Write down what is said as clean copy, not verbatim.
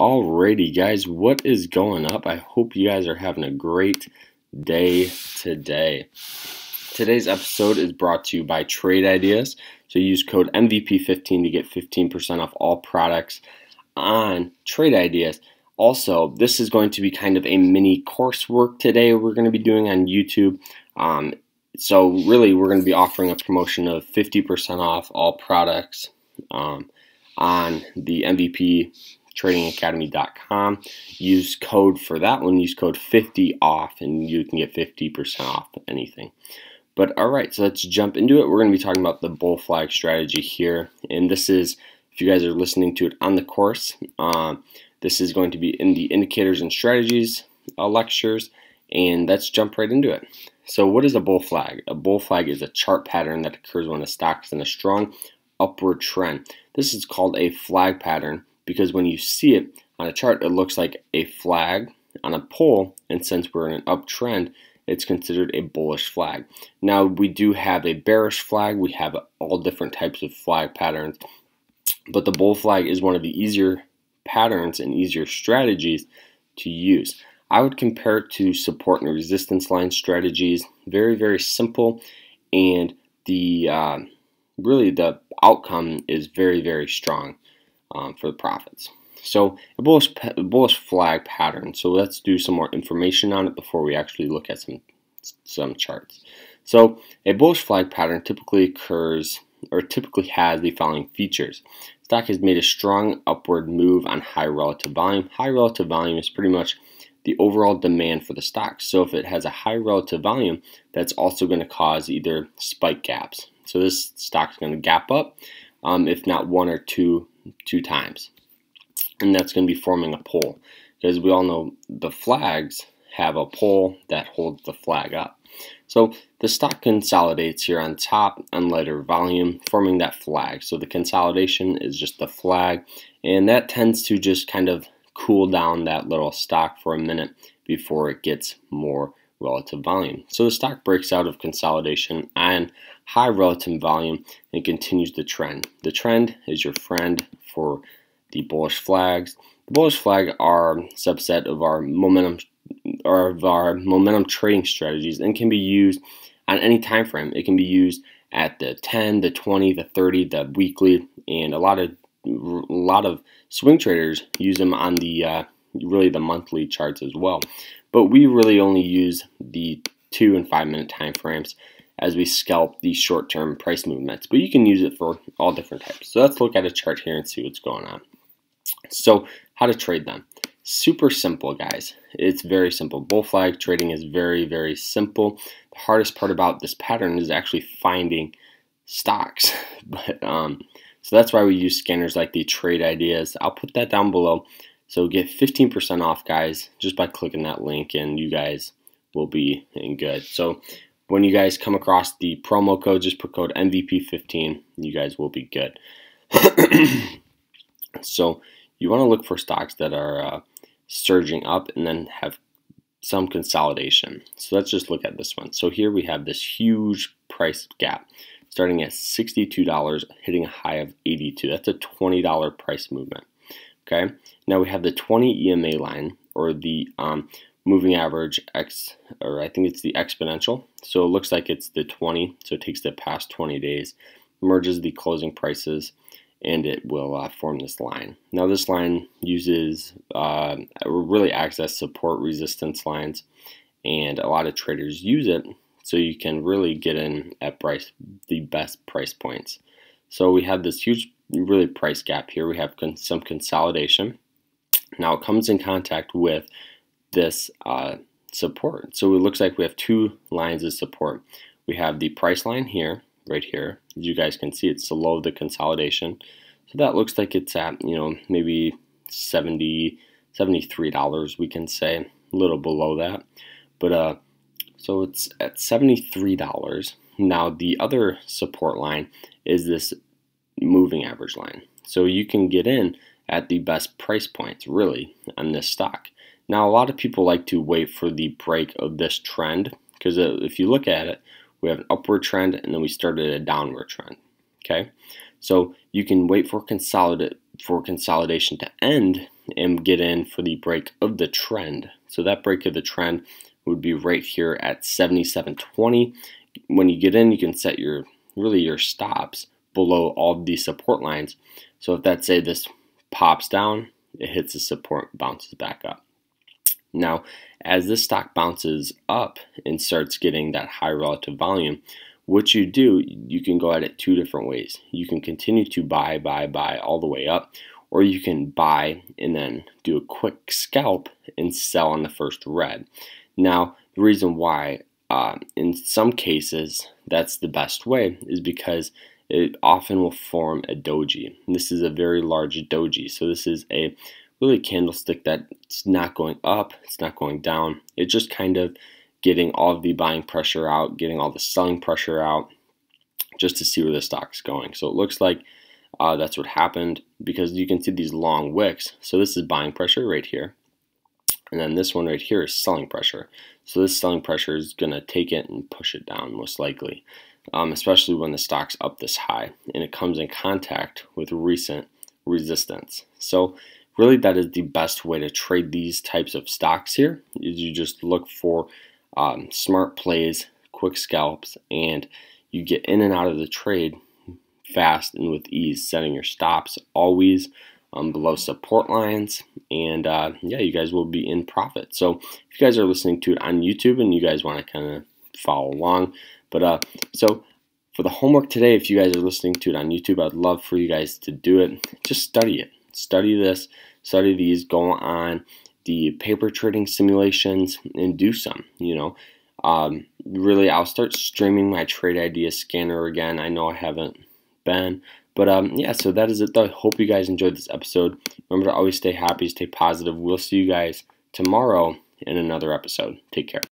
Alrighty guys, what is going up? I hope you guys are having a great day today. Today's episode is brought to you by Trade Ideas. So use code MVP15 to get 15% off all products on Trade Ideas. Also, this is going to be kind of a mini coursework today we're going to be doing on YouTube. So really we're going to be offering a promotion of 50% off all products on the MVP tradingacademy.com. Use code for that one, use code 50OFF, and you can get 50% off anything. But alright, so let's jump into it. We're going to be talking about the bull flag strategy here, and this is, if you guys are listening to it on the course, this is going to be in the indicators and strategies lectures, and let's jump right into it. So what is a bull flag? A bull flag is a chart pattern that occurs when a stock is in a strong upward trend. This is called a flag pattern because when you see it on a chart, it looks like a flag on a pole, and since we're in an uptrend, it's considered a bullish flag. Now, we do have a bearish flag. We have all different types of flag patterns, but the bull flag is one of the easier patterns and easier strategies to use. I would compare it to support and resistance line strategies. Very, very simple, and the really the outcome is very, very strong for the profits. So a bullish flag pattern. So let's do some more information on it before we actually look at some charts. So a bullish flag pattern typically occurs or typically has the following features. Stock has made a strong upward move on high relative volume. High relative volume is pretty much the overall demand for the stock. So if it has a high relative volume, that's also going to cause either spike gaps. So this stock's going to gap up, if not one or two times, and that's going to be forming a pole, because we all know the flags have a pole that holds the flag up. So the stock consolidates here on top on lighter volume, forming that flag. So the consolidation is just the flag, and that tends to just kind of cool down that little stock for a minute before it gets more relative volume. So the stock breaks out of consolidation and high relative volume and continues the trend. The trend is your friend for the bullish flags. The bullish flag are a subset of our momentum or of our momentum trading strategies and can be used on any time frame. It can be used at the 10, the 20, the 30, the weekly, and a lot of swing traders use them on the really the monthly charts as well. But we really only use the 2- and 5-minute time frames as we scalp the short-term price movements, but you can use it for all different types. So let's look at a chart here and see what's going on. So how to trade them. Super simple, guys. It's very simple. Bull flag trading is very, very simple. The hardest part about this pattern is actually finding stocks. But so that's why we use scanners like the Trade Ideas. I'll put that down below. So get 15% off, guys, just by clicking that link, and you guys will be in good. So when you guys come across the promo code, just put code MVP15, and you guys will be good. So you want to look for stocks that are surging up and then have some consolidation. So let's just look at this one. So here we have this huge price gap starting at $62, hitting a high of $82. That's a $20 price movement. Okay, now we have the 20 EMA line, or the moving average X, or I think it's the exponential. So it looks like it's the 20, so it takes the past 20 days, merges the closing prices, and it will form this line. Now this line uses, really acts as support resistance lines, and a lot of traders use it, so you can really get in at the best price points. So we have this huge really price gap here. We have some consolidation. Now it comes in contact with this support. So it looks like we have two lines of support. We have the price line here, right here. As you guys can see, it's below the consolidation. So that looks like it's at, you know, maybe $73, we can say, a little below that. But so it's at $73. Now the other support line is this moving average line, so you can get in at the best price points really on this stock. Now a lot of people like to wait for the break of this trend, because if you look at it, we have an upward trend and then we started a downward trend. Okay, So you can wait for consolidation to end and get in for the break of the trend. So that break of the trend would be right here at 77.20. When you get in, you can set your your stops below all of these support lines. So if let's say this pops down, it hits the support, bounces back up. Now, as this stock bounces up and starts getting that high relative volume, what you do, you can go at it two different ways. You can continue to buy all the way up, or you can buy and then do a quick scalp and sell on the first red. Now, the reason why in some cases that's the best way is because it often will form a doji. And this is a very large doji. So this is a really candlestick that's not going up, it's not going down. It's just kind of getting all of the buying pressure out, getting all the selling pressure out, just to see where the stock's going. So it looks like that's what happened, because you can see these long wicks. So this is buying pressure right here, and then this one right here is selling pressure. So this selling pressure is going to take it and push it down most likely, especially when the stock's up this high and it comes in contact with recent resistance. So really, that is the best way to trade these types of stocks here, is you just look for smart plays, quick scalps, and you get in and out of the trade fast and with ease, setting your stops always below support lines, and yeah, you guys will be in profit. So if you guys are listening to it on YouTube and you guys want to kind of follow along, but so for the homework today, if you guys are listening to it on YouTube, I'd love for you guys to do it. Just study it, study this, study these, go on the paper trading simulations and do some, you know. Really, I'll start streaming my Trade Ideas scanner again. I know I haven't been, but yeah, so that is it though. I hope you guys enjoyed this episode. Remember to always stay happy, stay positive. We'll see you guys tomorrow in another episode. Take care.